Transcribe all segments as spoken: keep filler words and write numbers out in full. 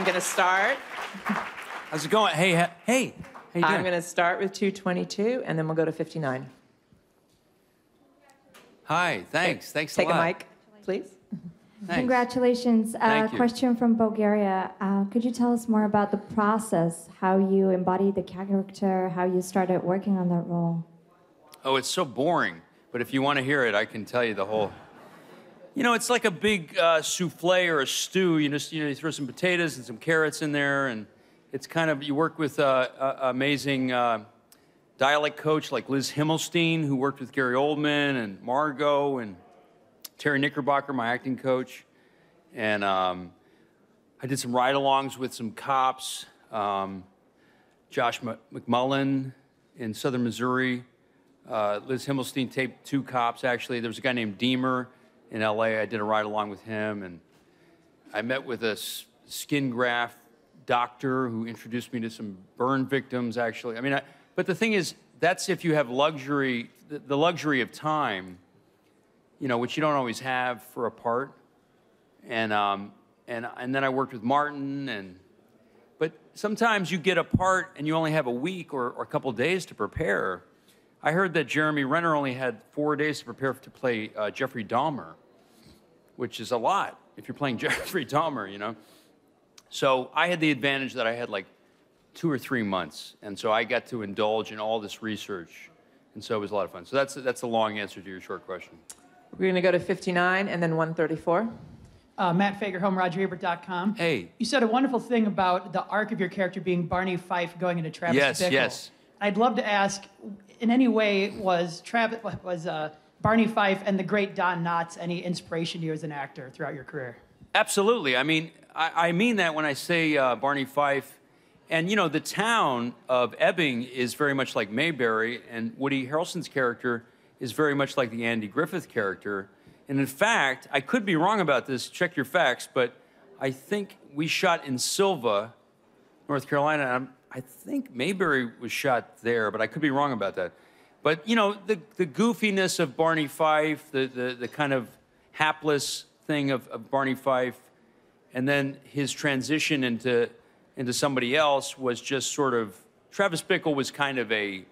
I'm going to start. How's it going? Hey, hey. How you doing? I'm going to start with two twenty-two, and then we'll go to fifty-nine. Hi, thanks. Take, thanks a take lot. Take a mic, please. Thanks. Congratulations. Uh, question from Bulgaria. Uh, could you tell us more about the process, how you embodied the character, how you started working on that role? Oh, it's so boring. But if you want to hear it, I can tell you the whole... You know, it's like a big uh, souffle or a stew. You just, you know, you throw some potatoes and some carrots in there, and it's kind of, you work with an uh, uh, amazing uh, dialect coach like Liz Himmelstein, who worked with Gary Oldman and Margo and Terry Knickerbocker, my acting coach. And um, I did some ride-alongs with some cops, um, Josh McMullen in southern Missouri. Uh, Liz Himmelstein taped two cops, actually. There was a guy named Deemer in L A. I did a ride-along with him, and I met with a skin graft doctor who introduced me to some burn victims, actually. I mean, I, but the thing is, that's if you have luxury, the, the luxury of time, you know, which you don't always have for a part. And, um, and, and then I worked with Martin, and, but sometimes you get a part and you only have a week or, or a couple days to prepare. I heard that Jeremy Renner only had four days to prepare to play uh, Jeffrey Dahmer, which is a lot if you're playing Jeffrey Dahmer, you know? So I had the advantage that I had like two or three months, and so I got to indulge in all this research, and so it was a lot of fun. So that's, that's the long answer to your short question. We're gonna go to fifty-nine and then one thirty-four. Uh, Matt Fagerholm, Roger Ebert dot com. Hey. You said a wonderful thing about the arc of your character being Barney Fife going into Travis yes, Bickle. Yes, yes. I'd love to ask, in any way, was Travis was uh, Barney Fife and the great Don Knotts any inspiration to you as an actor throughout your career? Absolutely. I mean, I, I mean that when I say uh, Barney Fife, and you know, the town of Ebbing is very much like Mayberry, and Woody Harrelson's character is very much like the Andy Griffith character. And in fact, I could be wrong about this. Check your facts, but I think we shot in Silva, North Carolina. And I'm, I think Mayberry was shot there, but I could be wrong about that. But, you know, the, the goofiness of Barney Fife, the, the, the kind of hapless thing of, of Barney Fife, and then his transition into, into somebody else was just sort of... Travis Bickle was kind of a...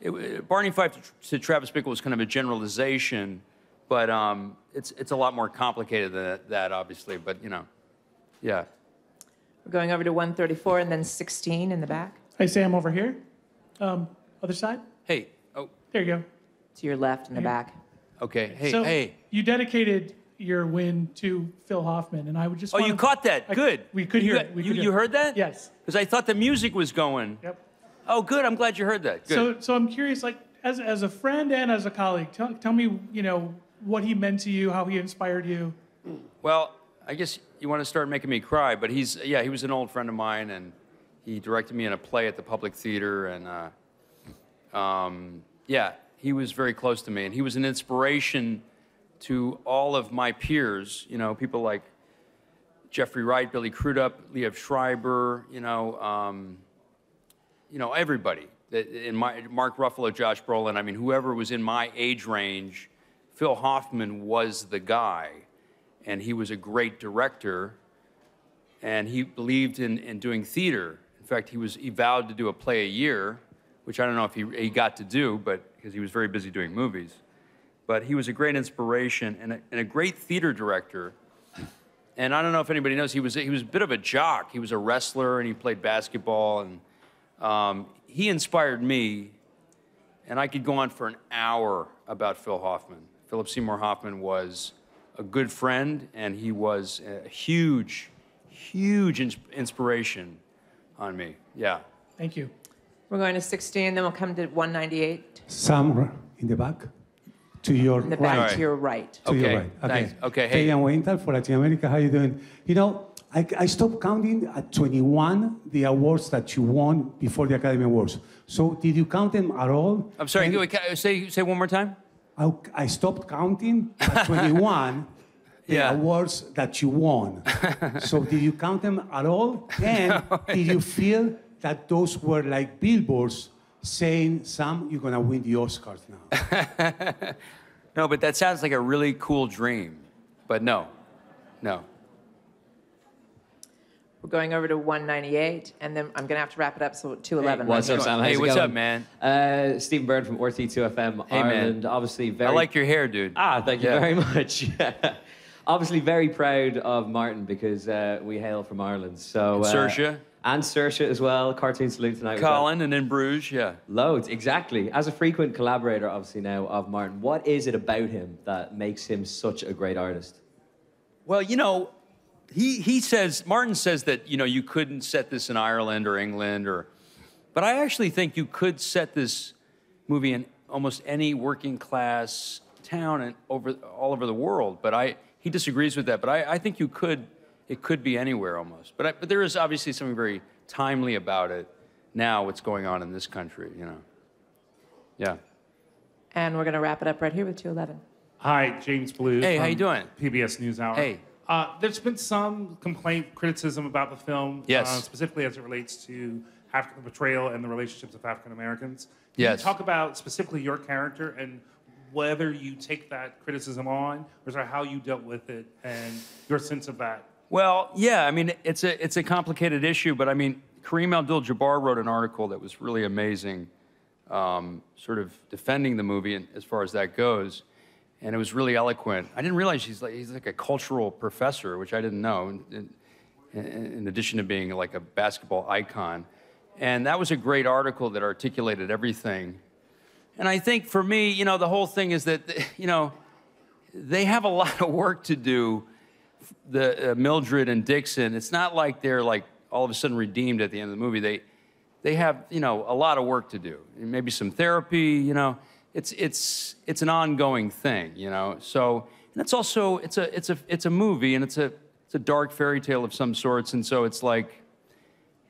It, Barney Fife to Travis Bickle was kind of a generalization, but um, it's, it's a lot more complicated than that, that, obviously, but, you know, yeah. We're going over to one thirty-four and then sixteen in the back. Hey, Sam, over here. Um, other side. Hey. Oh. There you go. To your left in the back. Okay. Hey, so hey. You dedicated your win to Phil Hoffman, and I would just... Oh, you caught that. I, good. We could you hear got, it. We you, could hear you heard it. that? Yes. Because I thought the music was going. Yep. Oh, good. I'm glad you heard that. Good. So, so I'm curious, like, as, as a friend and as a colleague, tell, tell me, you know, what he meant to you, how he inspired you. Well, I guess... You want to start making me cry, but he's, yeah, he was an old friend of mine, and he directed me in a play at the Public Theater, and uh, um, yeah, he was very close to me, and he was an inspiration to all of my peers, you know, people like Jeffrey Wright, Billy Crudup, Liev Schreiber, you know, um, you know, everybody, in my, Mark Ruffalo, Josh Brolin, I mean, whoever was in my age range, Phil Hoffman was the guy. And he was a great director, and he believed in, in doing theater. In fact, he was he vowed to do a play a year, which I don't know if he, he got to do, but because he was very busy doing movies. But he was a great inspiration and a, and a great theater director. And I don't know if anybody knows, he was, he was a bit of a jock. He was a wrestler, and he played basketball, and um, he inspired me. And I could go on for an hour about Phil Hoffman. Philip Seymour Hoffman was a good friend, and he was a huge, huge ins inspiration on me. Yeah. Thank you. We're going to sixteen, then we'll come to one ninety-eight. Sam, in the back, to your in the back, right. To your right. Okay. To your right. Okay. Thanks. Okay. Hey, I'm Winter for Latin America. How are you doing? You know, I, I stopped counting at twenty-one the awards that you won before the Academy Awards. So, did you count them at all? I'm sorry. And, can I say say one more time. I, I stopped counting at twenty-one the yeah. awards that you won. So did you count them at all? And no. Did you feel that those were like billboards saying, Sam, you're going to win the Oscars now? No, but that sounds like a really cool dream. But no, no. We're going over to one ninety-eight, and then I'm going to have to wrap it up, so two eleven. Hey, what's up, Sam? Hey, what's up, man? Uh, Stephen Byrne from R T two F M, hey, Ireland. Man. Obviously very... I like your hair, dude. Ah, thank you yeah. very much. Obviously very proud of Martin, because uh, we hail from Ireland. So, and Saoirse. Uh, and Saoirse as well. Cartoon Salute tonight. Colin and In Bruges, yeah. Loads, exactly. As a frequent collaborator, obviously, now, of Martin, what is it about him that makes him such a great artist? Well, you know... He, he says, Martin says that, you know, you couldn't set this in Ireland or England or... But I actually think you could set this movie in almost any working class town and over, all over the world. But I, he disagrees with that. But I, I think you could, it could be anywhere almost. But, I, but there is obviously something very timely about it now, what's going on in this country, you know. Yeah. And we're going to wrap it up right here with two eleven. Hi, James Blue. Hey, how you doing? P B S NewsHour. Hey. Uh, there's been some complaint, criticism about the film, yes. uh, specifically as it relates to African betrayal and the relationships of African Americans. Can yes. you talk about specifically your character and whether you take that criticism on, or sort of how you dealt with it and your sense of that? Well, yeah, I mean, it's a, it's a complicated issue, but I mean, Kareem Abdul-Jabbar wrote an article that was really amazing, um, sort of defending the movie and, as far as that goes. And it was really eloquent. I didn't realize he's like, he's like a cultural professor, which I didn't know, in, in, in addition to being like a basketball icon. And that was a great article that articulated everything. And I think for me, you know, the whole thing is that, you know, they have a lot of work to do, the uh, Mildred and Dixon. It's not like they're like all of a sudden redeemed at the end of the movie. They, they have, you know, a lot of work to do. Maybe some therapy, you know. It's it's it's an ongoing thing, you know. So, and it's also it's a it's a it's a movie, and it's a it's a dark fairy tale of some sorts, and so it's like,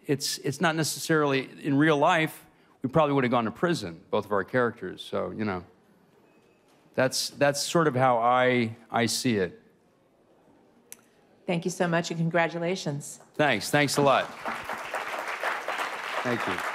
it's it's not necessarily in real life. We probably would have gone to prison, both of our characters. So, you know, that's that's sort of how I I see it. Thank you so much, and congratulations. Thanks, thanks a lot. Thank you.